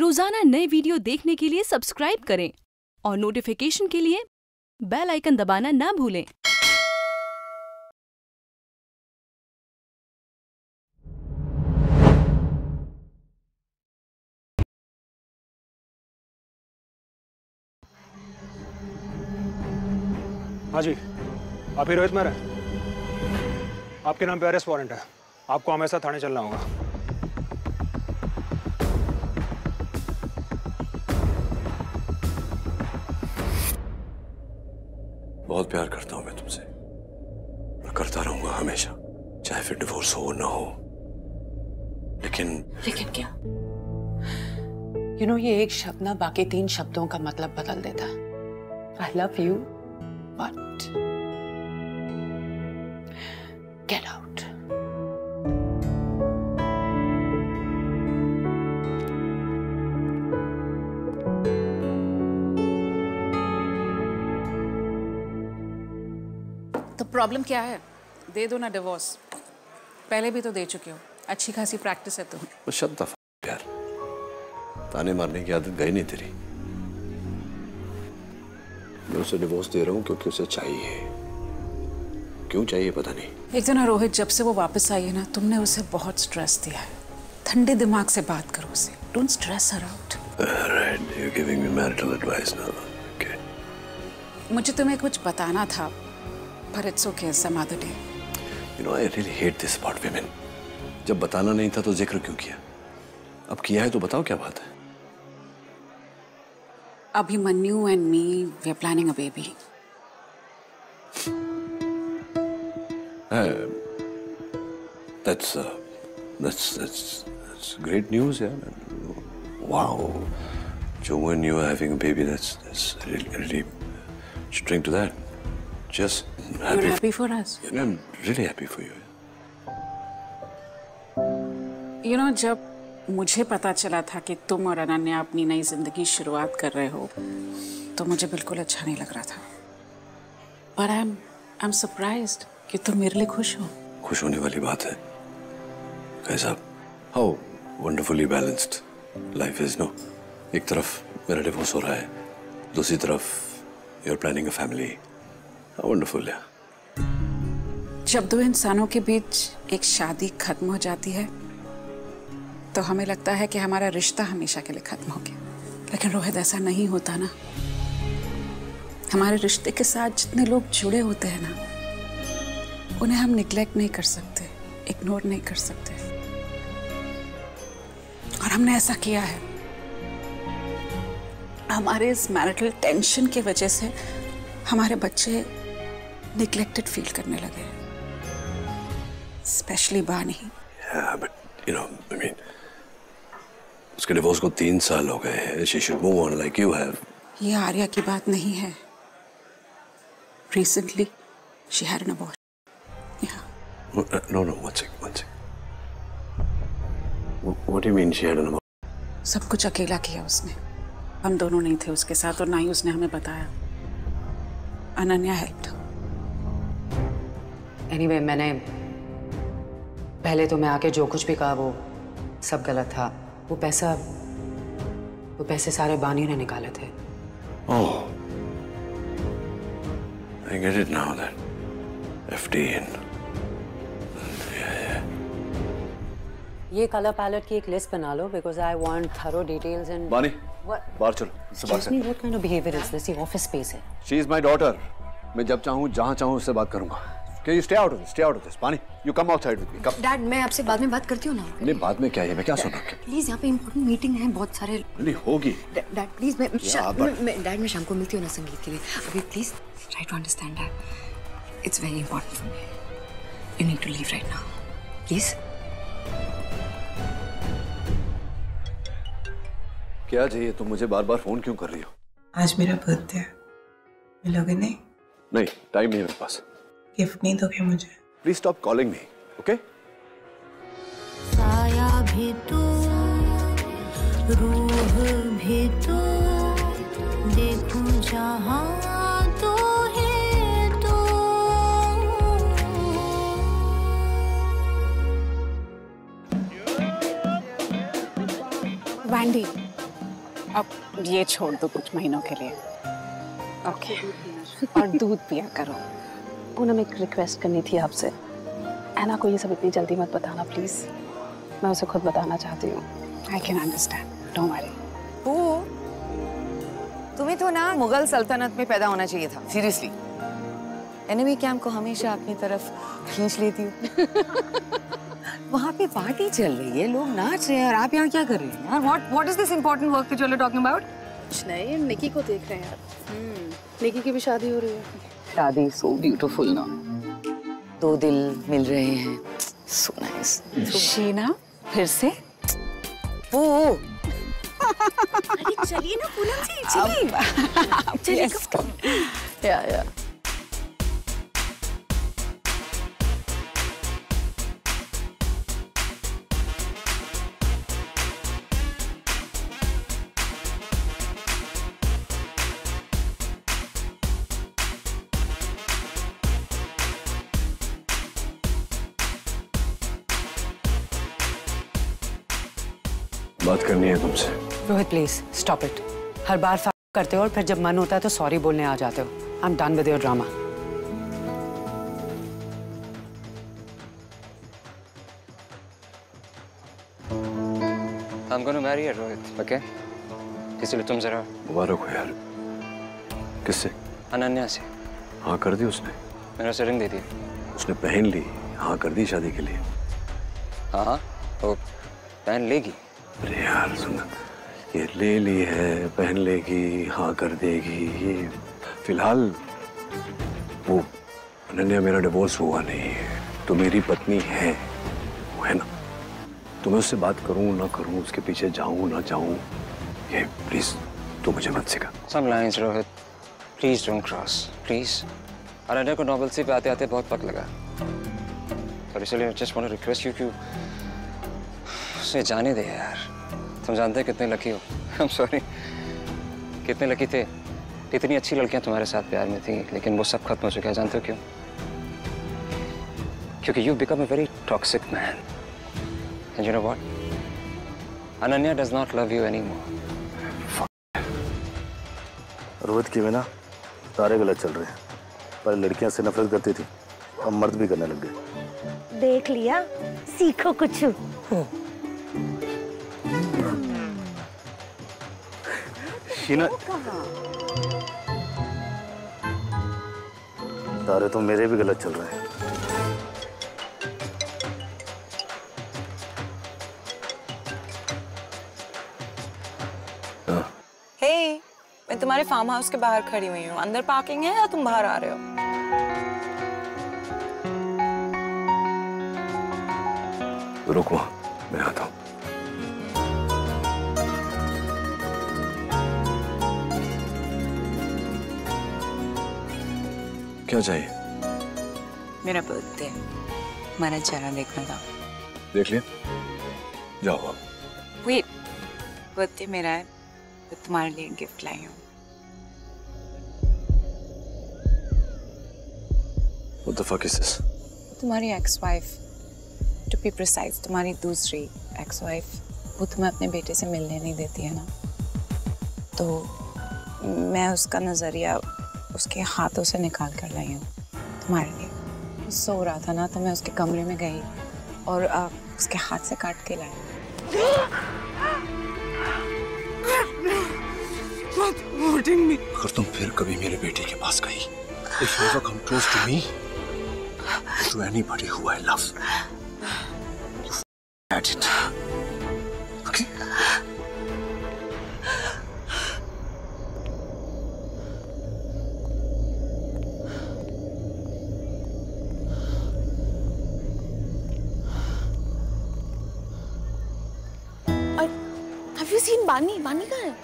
रोजाना नए वीडियो देखने के लिए सब्सक्राइब करें और नोटिफिकेशन के लिए बेल आइकन दबाना ना भूलें। हाँ जी, आप ही रोहित मेहरा। आपके नाम पे अरेस्ट वारंट है, आपको हमेशा थाने चलना होगा। बहुत प्यार करता हूं मैं तुमसे, मैं करता रहूंगा हमेशा, चाहे फिर डिवोर्स हो ना हो। लेकिन क्या ये एक शब्द ना बाकी तीन शब्दों का मतलब बदल देता है। I love you but get out. तो प्रॉब्लम क्या है? दे दो ना डिवोर्स, पहले भी तो दे चुके हो, अच्छी खासी प्रैक्टिस है। तो शब्द यार, ताने मारने की आदत गई नहीं तेरी। मैं उसे डिवोर्स दे रहा हूँ क्योंकि उसे चाहिए, क्यों चाहिए पता नहीं। एक दिन रोहित, जब से वो वापस आई है ना, तुमने उसे बहुत स्ट्रेस दिया है। ठंडे दिमाग से बात करो उसे, don't stress her out. Right, you giving me marital advice now? Okay, मुझे तुम्हें कुछ बताना था, पर it's okay, some other day. You know I really hate this about women. जब बताना नहीं था तो जिक्र क्यों किया? अब किया है तो बताओ क्या बात है। Abhimanyu and me, we are planning a baby. That's great news, yeah. Wow, so when you are having a baby, that's really string to that. Just happy. You're happy for us. Yeah, I'm really happy for you. जब मुझे पता चला था कि तुम और अनन्या अपनी नई जिंदगी शुरुआत कर रहे हो, तो मुझे बिल्कुल अच्छा नहीं लग रहा था। पर आई एम सरप्राइज्ड कि तुम मेरे लिए खुश हो। खुश होने वाली बात है। कैसा? How wonderfully balanced life is, no? एक तरफ मेरा डिवोर्स हो रहा है, दूसरी तरफ you are planning a family. How wonderful है। जब दो इंसानों के बीच एक शादी खत्म हो जाती है तो हमें लगता है कि हमारा रिश्ता हमेशा के लिए खत्म हो गया, लेकिन रोहित ऐसा नहीं होता ना। हमारे रिश्ते के साथ जितने लोग जुड़े होते हैं ना, उन्हें हम निग्लेक्ट नहीं कर सकते, इग्नोर नहीं कर सकते, और हमने ऐसा किया है। हमारे इस मैरिटल टेंशन की वजह से हमारे बच्चे निग्लेक्टेड फील करने लगे, स्पेशली बानी। उसके डिवोर्स को 3 साल हो गए हैं। She should move on like you have. ये आर्या की बात नहीं है। Recently, she had an abortion. Yeah. No, one second. What do you mean she had an abortion? सब कुछ अकेला किया उसने। हम दोनों नहीं थे उसके साथ और ना ही उसने हमें बताया। अनन्या हेल्प्ड। Anyway, मैंने पहले तो मैं आके जो कुछ भी कहा वो सब गलत था। वो पैसे सारे बानी ने निकाले थे। Oh, I get it now, that FD and yeah. ये कलर पैलेट की एक लिस्ट बना लो, because I want thorough details and. बानी, बाहर चलो। Excuse me, what kind of behavior is this? ये office space है। She is my daughter. मैं जब चाहूँ जहाँ चाहूँ उससे बात करूँगा। Can you stay out of this, Bani? You come outside with me. Come. Dad, मैं आपसे बाद में बात करती हूँ ना। नहीं, बाद में क्या है? मैं क्या सुन रहा हूँ? Please, यहाँ पे important meeting है, बहुत सारे। नहीं होगी। Dad, please, मैं शाम को मिलती हूँ ना संगीत के लिए। अभी please try to understand that. It's very important for me. You need to leave right now. Please. क्या चाहिए? तुम मुझे बार-बार फोन क्यों कर रही हो? आज मेरा बर्थडे है, मिलोगे नहीं? नहीं, टाइम नहीं है मेरे पास। गिफ्ट नहीं दोगे मुझे? Please stop calling me, okay? साया भी तू, रूह भी तू, देखूं जहां तू है तू। वैंडी, अब ये छोड़ दो कुछ महीनों के लिए, ओके? और दूध पिया करो। पूनम, एक रिक्वेस्ट करनी थी आपसे। एना को ये सब इतनी जल्दी मत बताना प्लीज, मैं उसे खुद बताना चाहती हूँ। I can understand, don't worry. तुम्हें तो ना मुगल सल्तनत में पैदा होना चाहिए था, सीरियसली। एनिमी कैंप को हमेशा अपनी तरफ खींच लेती हूँ। वहाँ पे पार्टी चल रही है, लोग नाच रहे हैं और आप यहाँ क्या कर रहे हैं यार? What is this important work that you are talking about? कुछ नहीं, निकी को देख रहे हैं यार। निकी की भी शादी हो रही है। शादी so beautiful ना? दो दिल मिल रहे हैं। So nice. शीना, फिर से? वो। अरे चलिए ना पूनम जी, चलिए। चलिए। या बात करनी है तुमसे। Rohit please stop it. हर बार फाइट करते हो और फिर जब मन होता है तो सॉरी बोलने आ जाते हो। I am done with your drama. I'm gonna marry her, Rohit, okay? इसलिए तुम जरा मुबारक हो यार। किससे? अनन्या से। हाँ कर दी उसने? मेरा से रिंग दे दी उसने, पहन ली। हाँ कर दी शादी के लिए। हाँ वो पहन लेगी। अरे यार सुना, ये ले ली है, पहन लेगी, हाँ कर देगी। ये फिलहाल वो अनन्या, मेरा डिवोर्स हुआ नहीं है तो मेरी पत्नी है वो, है ना? तो मैं उससे बात करूँ ना करूँ, उसके पीछे जाऊँ ना जाऊँ, ये प्लीज तू मुझे मत सिखा। Some lines Rohit, please don't cross, please. Ananya को नॉवेल सी पे आते आते बहुत वक्त लगा, और इसलिए just want to request you कि उसे जाने दे यार। तुम जानते हो कितने लकी हो। आई एम सॉरी, कितने लकी थे। इतनी अच्छी लड़कियां तुम्हारे साथ प्यार में थी, लेकिन वो सब खत्म हो चुका है। जानते हो क्यों? क्योंकि you become a very toxic man. And you know what, Ananya does not love you anymore. Rohit के बिना सारे गलत चल रहे हैं। पर लड़कियां से नफरत करती थी, अब मर्द भी करने लग गए। देख लिया, सीखो कुछ। शीना, तारे तो मेरे भी गलत चल रहे हैं। Hey, मैं तुम्हारे फार्म हाउस के बाहर खड़ी हुई हूँ। अंदर पार्किंग है या तुम बाहर आ रहे हो? रुको, मैं आता हूँ। क्या चाहिए? मेरा बर्थडे, माना चेहरा देखना था। देख लिया, जाओ आप। वेट, बर्थडे मेरा है तो तुम्हारे लिए गिफ्ट लाई हूँ। What the fuck is this? तुम्हारी ex-wife, टू बी प्रिसाइज, तुम्हारी दूसरी एक्स वाइफ, वो तुम्हें अपने बेटे से मिलने नहीं देती है ना, तो मैं उसका नज़रिया उसके हाथों से निकाल कर लाई हूँ तुम्हारे लिए। सो रहा था ना तो मैं उसके कमरे में गई और उसके हाथ से काट के लाई। अगर तुम फिर कभी मेरे बेटे के पास गई, if you ever come close to me, to anybody who I love, at it. Okay? Have you seen Bani? Bani कहाँ है?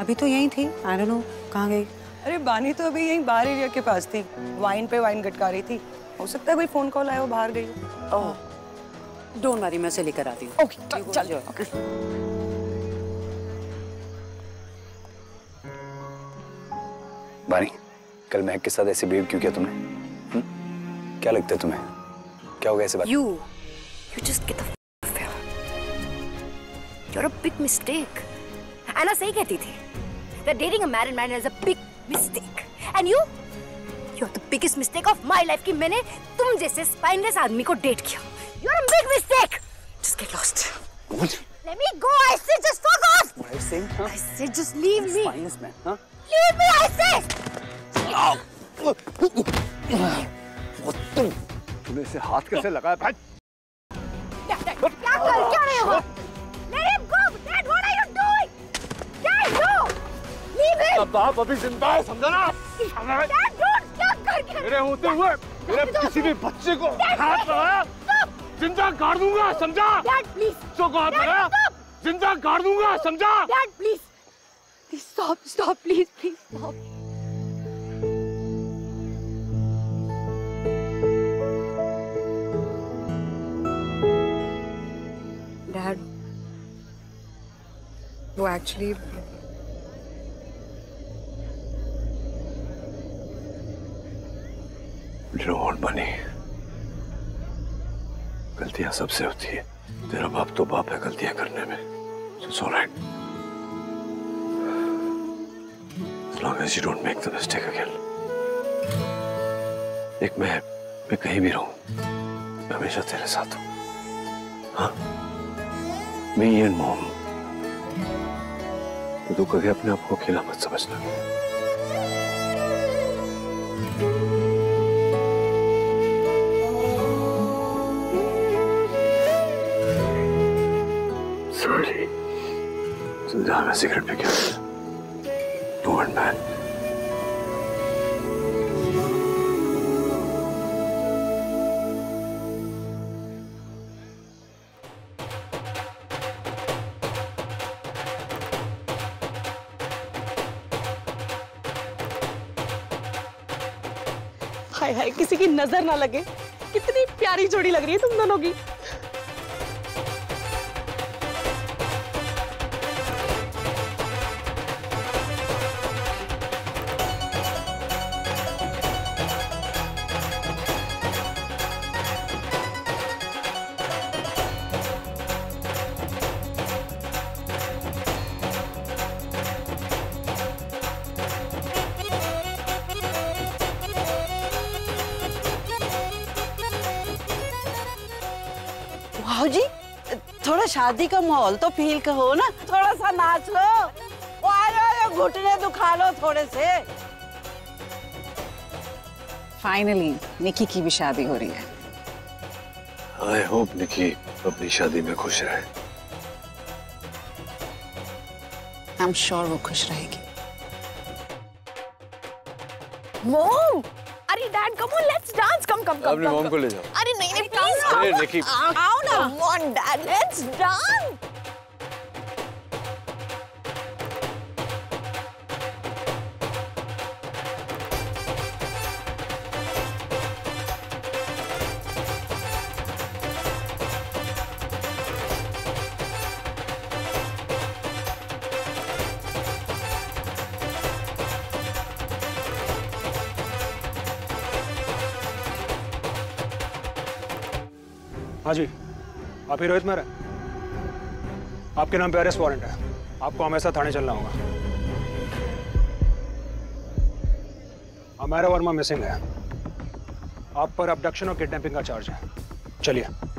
अभी तो यहीं थी। I don't know कहाँ गई। अरे बानी तो अभी यहीं बाहर एरिया के पास थी, वाइन पे वाइन गटका रही थी। हो सकता है कोई फोन कॉल आया हो, बाहर गई। ओह डोंट वरी, मैं उसे लेकर आती हूँ। ओके चल जाओ। ओके बानी, कल मैक के साथ ऐसे बिहेव क्यों किया तुमने? क्या लगता है तुम्हें क्या होगा ऐसे बात? You just get the f*** out. You're a big mistake. Anna सही कहती थी that dating a married man is a big mistake. And you, you're the biggest mistake of my life कि मैंने तुम जैसे spineless आदमी को date किया. You're a big mistake. Just get lost. What? Let me go. I say just fuck off. What are you saying? Huh? I say just leave me. Spineless man, huh? Leave me, I say. Oh. What the? तूने इसे हाथ कैसे लगाया भाई? क्या कर क्या रहे हो? Let him go. Dad, what are you doing? Dad, no. Leave him. बाप अभी जिंदा है समझा ना? Dad, don't. क्या कर क्या? मेरे होते हुए मेरे किसी भी बच्चे को हाथ लगाया जिंदा गाड़ दूंगा समझा? Dad, please. तो कहाँ लगाया? जिंदा गाड़ दूंगा समझा? Dad, please. Please stop, stop, please, please stop. Dad, वो actually मुझे और बनी गलतियां सबसे होती है. तेरा बाप तो बाप है गलतियां करने में. It's all right. As long as you don't make the mistake again. एक मैं कहीं भी रहूं मैं हमेशा तेरे साथ हूं. हाँ Me and Mom. तू कभी अपने आप को अकेला मत समझना. Sorry. सुलझा मैं सिगरेट पी के. You and man. है किसी की नजर ना लगे. कितनी प्यारी जोड़ी लग रही है तुम दोनों की. शादी का माहौल तो फील करो ना. थोड़ा सा नाच लो. घुटने दुखा लो थोड़े से. फाइनली निकी की भी शादी हो रही है. आई होप निकी अपनी शादी में खुश रहे. आई एम श्योर वो खुश रहेगी. मॉम अरे dad come on let's dance. Come come come अपनी मॉम को ले जाओ. अरे नहीं नहीं अरे निकी आओ ना. Come on, Dad. Let's dance. हाँ जी आप ही रोहित मेहरा. आपके नाम पे अरेस्ट वारंट है. आपको हमेशा थाने चलना होगा. हमारा वर्मा मिसिंग है. आप पर अबडक्शन और किडनैपिंग का चार्ज है. चलिए.